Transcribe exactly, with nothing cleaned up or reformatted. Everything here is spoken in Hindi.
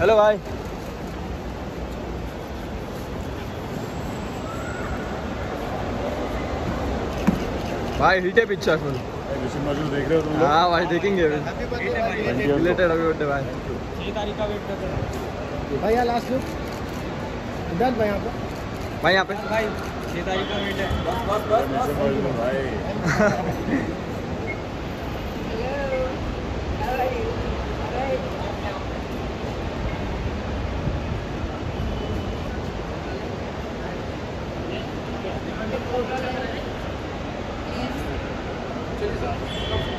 हेलो भाई, भाई हिट है पिक्चर फुल। देख रहे हो तुम? हाँ भाई देखेंगे रिलेटेड अभी भाई। छह तारीख का वेट कर रहे भाई। लास्ट लुक डन भाई यहाँ पे, भाई यहाँ पे भाई छह तारीख का वेट है भाई। Cheers.